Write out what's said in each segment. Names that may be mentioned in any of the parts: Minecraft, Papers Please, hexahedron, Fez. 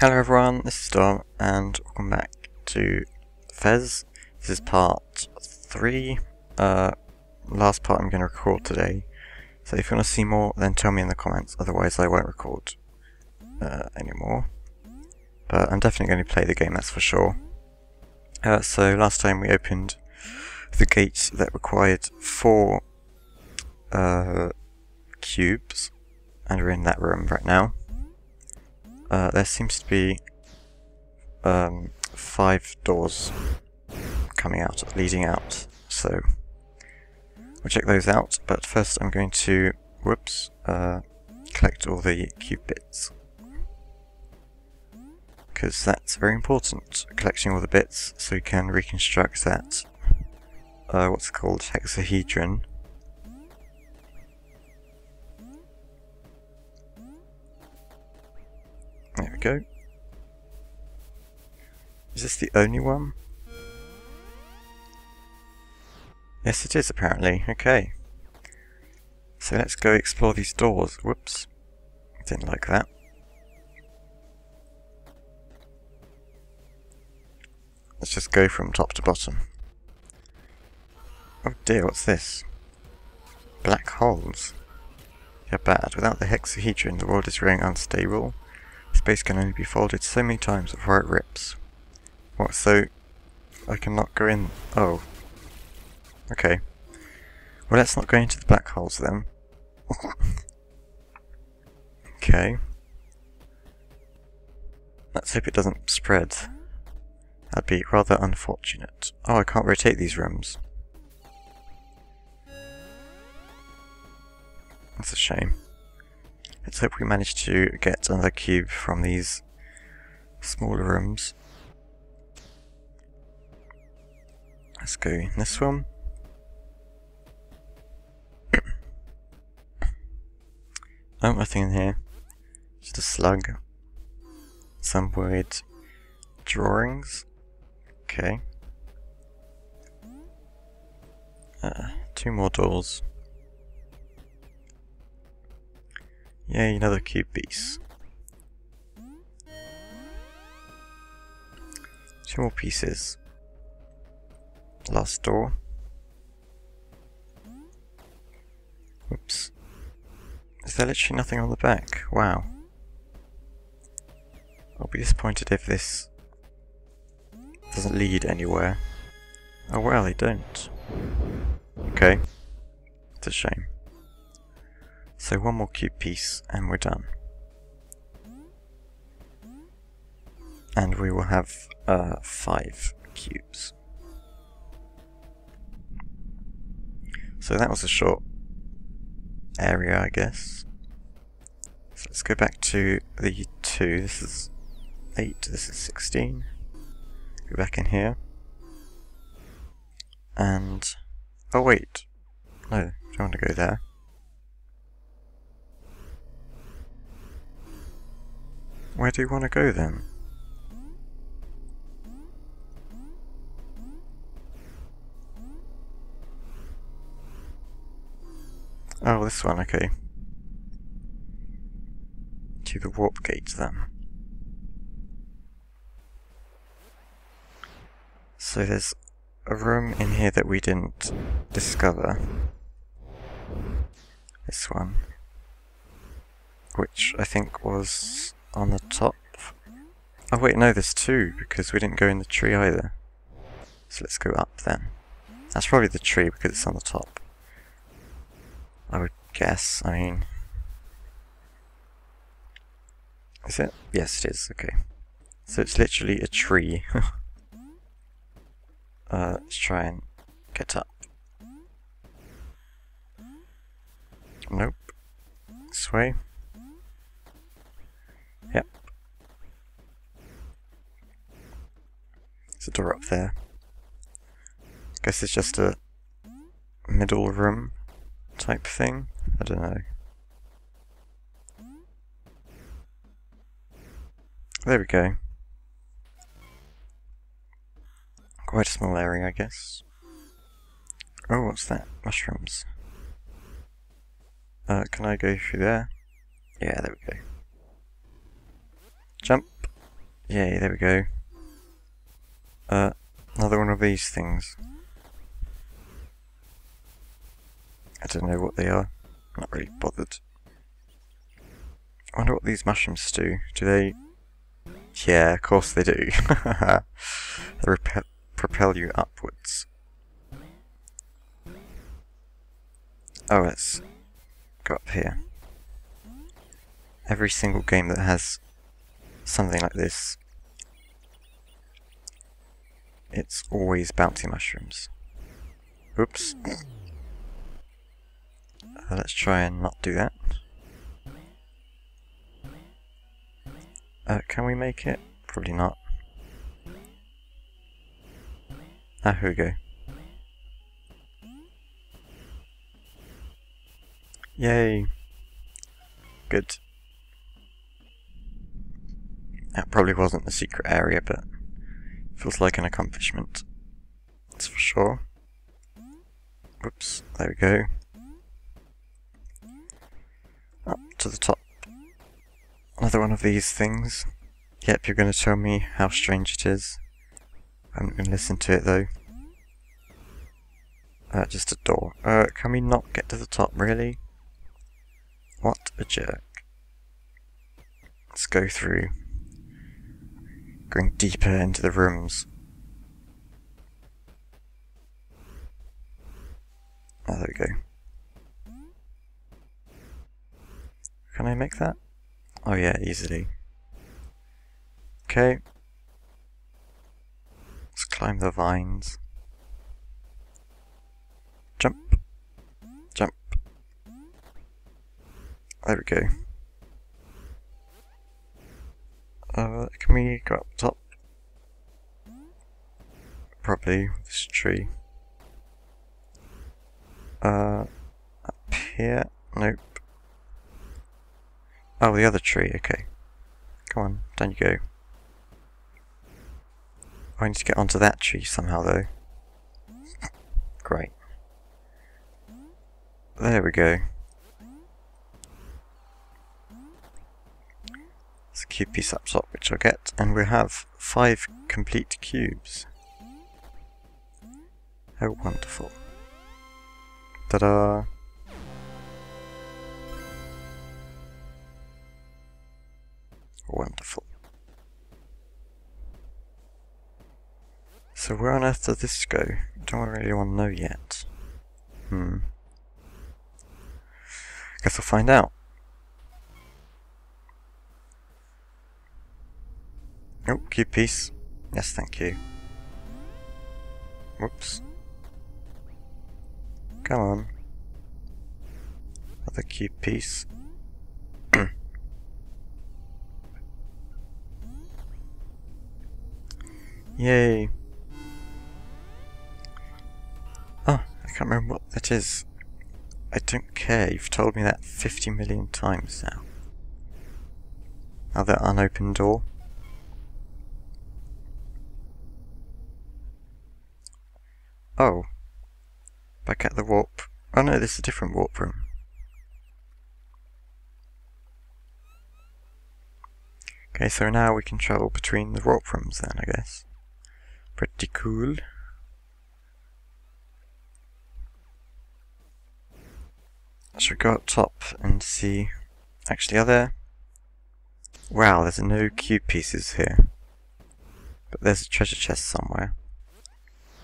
Hello everyone, this is Storm, and welcome back to Fez. This is part 3, last part I'm going to record today. So if you want to see more, then tell me in the comments, otherwise I won't record anymore. But I'm definitely going to play the game, that's for sure. So last time we opened the gate that required 4 cubes, and we're in that room right now. There seems to be 5 doors coming out, leading out, so we'll check those out, but first I'm going to, collect all the cube bits, because that's very important, collecting all the bits so you can reconstruct that, what's called hexahedron. There we go. Is this the only one? Yes, it is apparently. Okay. So let's go explore these doors. Whoops. Didn't like that. Let's just go from top to bottom. Oh dear, what's this? Black holes. They're bad. Without the hexahedron, the world is growing unstable. Space can only be folded so many times before it rips. What, so I cannot go in? Oh. Okay. Well, let's not go into the black holes then. Okay. Let's hope it doesn't spread. That'd be rather unfortunate. Oh, I can't rotate these rooms. That's a shame. Let's hope we manage to get another cube from these smaller rooms. Let's go in this one. Oh, nothing in here. Just a slug. Some weird drawings. Okay. 2 more doors. Yay, another cube piece. 2 more pieces. Last door. Whoops. Is there literally nothing on the back? Wow. I'll be disappointed if this doesn't lead anywhere. Oh well, they don't. Okay. It's a shame. So 1 more cube piece and we're done. And we will have 5 cubes. So that was a short area, I guess. So let's go back to the 2. This is 8, this is 16. Go back in here. And... oh wait. No, I don't want to go there. Where do you want to go then? Oh, this one, okay. To the warp gate then. So there's a room in here that we didn't discover. This one. Which I think was... on the top. Oh wait, no, there's 2, because we didn't go in the tree either. So let's go up then. That's probably the tree, because it's on the top. I would guess, I mean... is it? Yes, it is, okay. So it's literally a tree. Let's try and get up. Nope. This way. Yep. There's a door up there. I guess it's just a middle room type thing. I don't know. There we go. Quite a small area, I guess. Oh, what's that? Mushrooms. Can I go through there? Yeah, there we go. Jump. Yay, there we go. Another one of these things. I don't know what they are. I'm not really bothered. I wonder what these mushrooms do. Do they... Yeah, of course they do. They propel you upwards. Oh, let's go up here. Every single game that has something like this, it's always bouncy mushrooms. Oops. Let's try and not do that. Can we make it? Probably not. Ah, here we go. Yay. Good. That probably wasn't the secret area, but feels like an accomplishment. That's for sure. Whoops, there we go. Up to the top. Another one of these things. Yep, you're going to tell me how strange it is. I'm not going to listen to it though. Just a door. Can we not get to the top, really? What a jerk. Let's go through. Going deeper into the rooms. Oh, there we go. Can I make that? Oh yeah, easily. Okay. Let's climb the vines. Jump. Jump. There we go. Can we go up top? Probably with this tree. Up here? Nope. Oh, the other tree, okay. Come on, down you go. I need to get onto that tree somehow, though. Great. There we go. There's a cube piece up top, which I'll get, and we'll have 5 complete cubes. How wonderful. Ta-da! Wonderful. So where on earth does this go? I don't really want to know yet. Guess I'll find out. Oh, cube piece. Yes, thank you. Whoops. Come on. Another cube piece. Yay. Oh, I can't remember what that is. I don't care, you've told me that 50 million times now. Another unopened door. Oh. Back at the warp. Oh no, this is a different warp room. Okay, so now we can travel between the warp rooms then, I guess. Pretty cool. I should go up top and see... Actually, are there... Wow, there's no cube pieces here. But there's a treasure chest somewhere.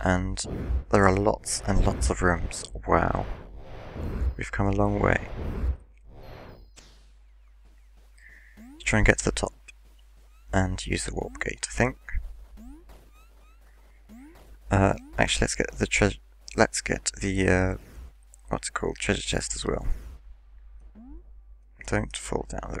And there are lots and lots of rooms. Wow. We've come a long way. Let's try and get to the top. And use the warp gate, I think. Actually, let's get the what's it called, treasure chest as well. Don't fall down. There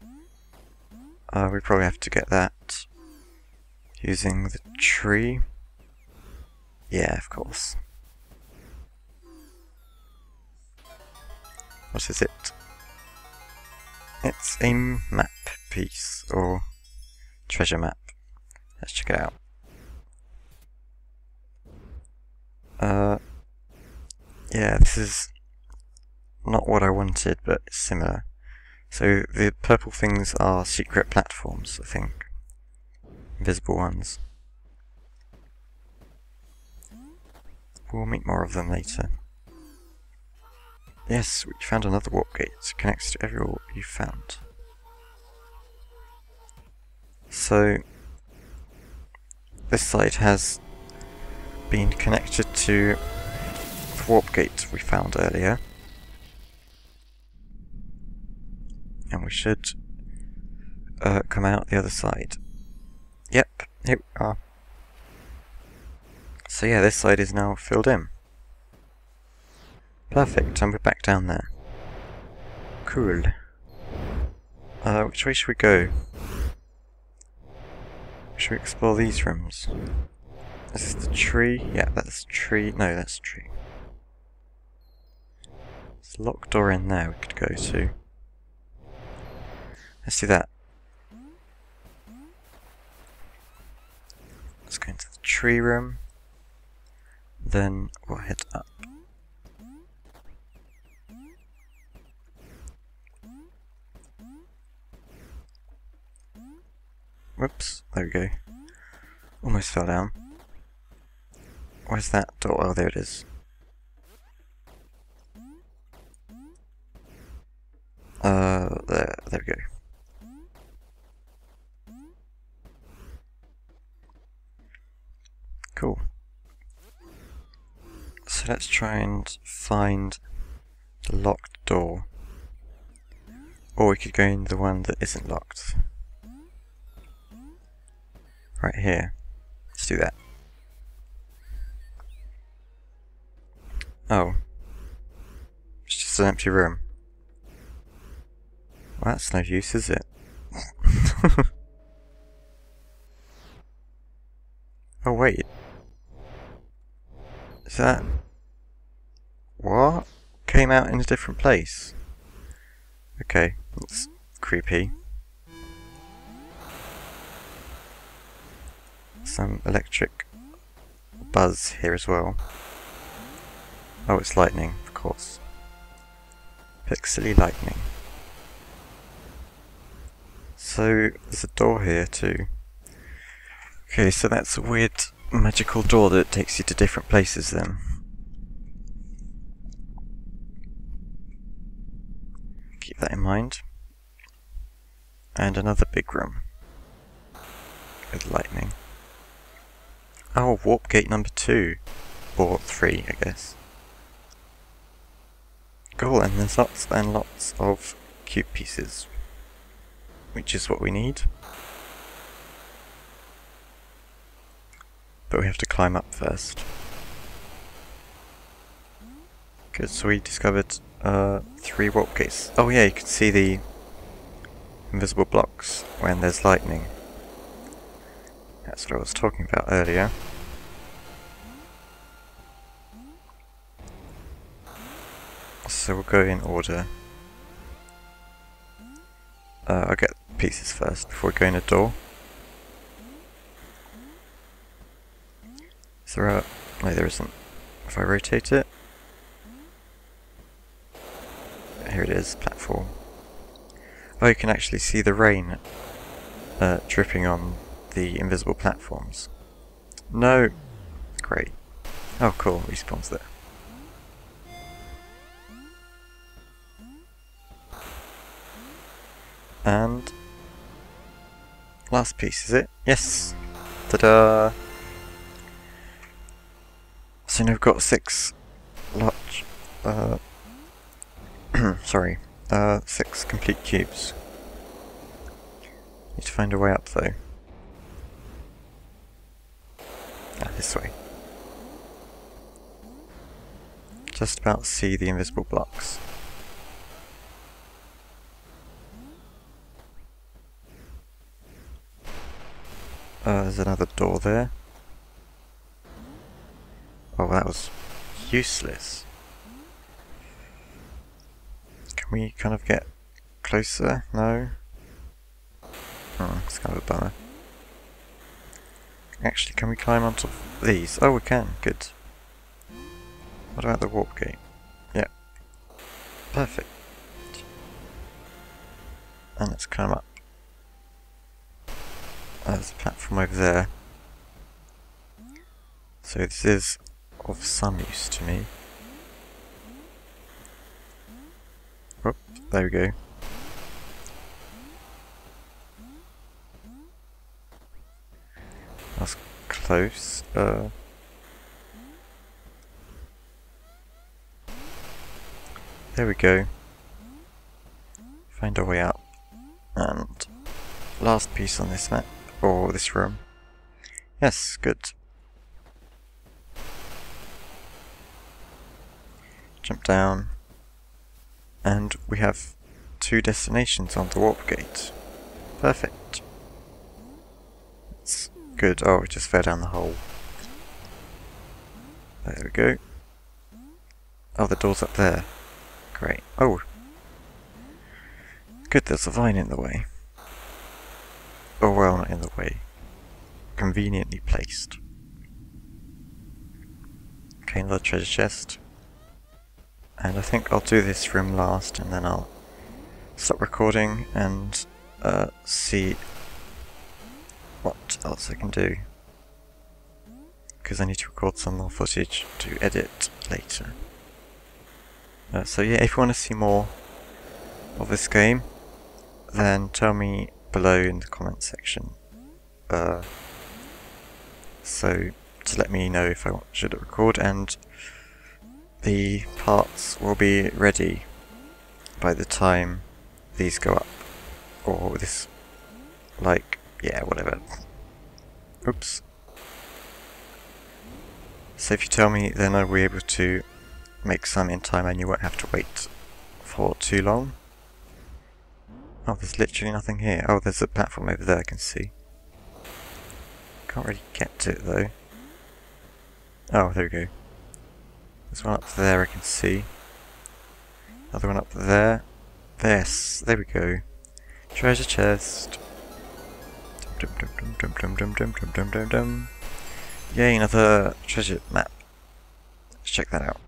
we go. We probably have to get that using the tree. Yeah, of course. What is it? It's a map piece or treasure map. Let's check it out. Yeah, this is not what I wanted, but it's similar. So the purple things are secret platforms, I think. Invisible ones. We'll meet more of them later. Yes, we found another warp gate. It connects to every warp you found. So, this side has been connected to the warp gate we found earlier. And we should come out the other side. Yep, here we are. So yeah, this side is now filled in. Perfect, and we're back down there. Cool. Which way should we go? Should we explore these rooms? Is this the tree? Yeah, that's the tree. No, that's the tree. There's a locked door in there we could go to. Let's do that. Let's go into the tree room. Then we'll head up. Whoops, there we go. Almost fell down. Where's that door? Oh, there it is. There we go. Cool. So let's try and find the locked door. Or we could go in the one that isn't locked. Right here. Let's do that. Oh. It's just an empty room. Well, that's no use, is it? Oh, wait. Is that... What? Came out in a different place. Okay, that's creepy. Some electric buzz here as well. Oh, it's lightning, of course. Pixely lightning. So, there's a door here too. Okay, so that's a weird magical door that takes you to different places then. Keep that in mind. And another big room. With lightning. Oh, warp gate number 2. Or 3, I guess. Cool, and there's lots and lots of cube pieces. Which is what we need. But we have to climb up first. Good, so we discovered 3 warp gates. Oh yeah, you can see the invisible blocks when there's lightning. That's what I was talking about earlier. So we'll go in order. I'll get pieces first before we go in a door. Is there a... No, there isn't. If I rotate it... Here it is, platform. Oh, you can actually see the rain dripping on the invisible platforms. No! Great. Oh cool, respawns there. And... last piece, is it? Yes! Ta-da! So now we've got 6 large... sorry. 6 complete cubes. Need to find a way up though. Ah, this way. Just about see the invisible blocks. There's another door there. Oh, that was useless. Can we kind of get closer? No? Oh, it's kind of a bummer. Actually, can we climb onto these? Oh, we can. Good. What about the warp gate? Yep. Perfect. and let's climb up. There's a platform over there. So this is of some use to me. Oh, there we go. That's close. There we go. Find our way up. And last piece on this map, or this room. Yes, good. Jump down. And we have two destinations on the warp gate. Perfect. That's good. Oh, it just fell down the hole. There we go. Oh, the door's up there. Great. Oh. Good, there's a vine in the way. Oh, well, not in the way. Conveniently placed. Okay, another treasure chest. And I think I'll do this room last, and then I'll stop recording and see what else I can do. Because I need to record some more footage to edit later. So yeah, if you want to see more of this game, then tell me below in the comment section. So to let me know if I should record, and the parts will be ready by the time these go up, or this, like, yeah, whatever. Oops. So if you tell me, then I'll be able to make some in time and you won't have to wait for too long. Oh, there's literally nothing here. Oh, there's a platform over there I can see. Can't really get to it though. Oh, there we go. There's one up there I can see. Another one up there. Yes, there we go. Treasure chest. Dum dum dum dum dum dum dum dum dum dum dum. Yay, another treasure map. Let's check that out.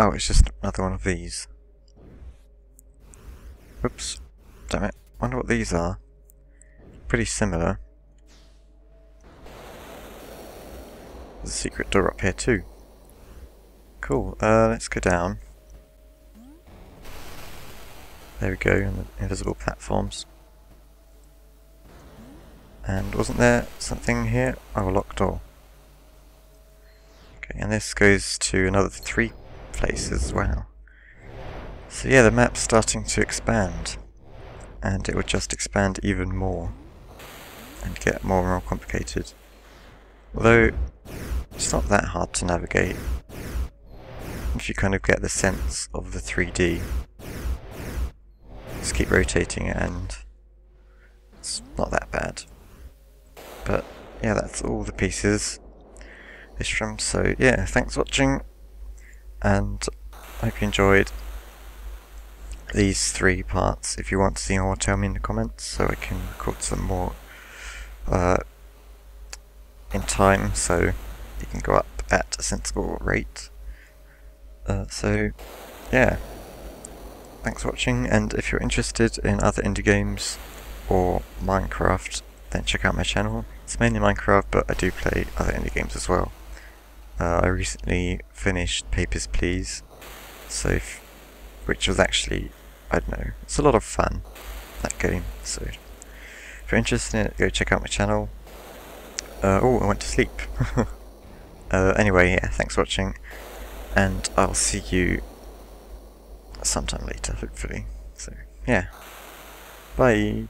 Oh, it's just another one of these. Oops. Damn it. Wonder what these are. Pretty similar. There's a secret door up here too. Cool, let's go down. There we go, on the invisible platforms. And wasn't there something here? Oh, a locked door. Okay, and this goes to another three places. Wow. So yeah, the map's starting to expand. And it will just expand even more. And get more and more complicated. Although, it's not that hard to navigate, if you kind of get the sense of the 3D. Just keep rotating and it's not that bad. But yeah, that's all the pieces this room, so yeah, thanks for watching, and I hope you enjoyed these three parts. If you want to see more, tell me in the comments so I can record some more in time, so it can go up at a sensible rate. So yeah, thanks for watching, and if you're interested in other indie games or Minecraft, then check out my channel. It's mainly Minecraft, but I do play other indie games as well. I recently finished Papers Please, so which was actually, I don't know, it's a lot of fun, that game, so if you're interested in it, go check out my channel. Oh, I went to sleep. Anyway, yeah, thanks for watching, and I'll see you sometime later, hopefully. So, yeah. Bye!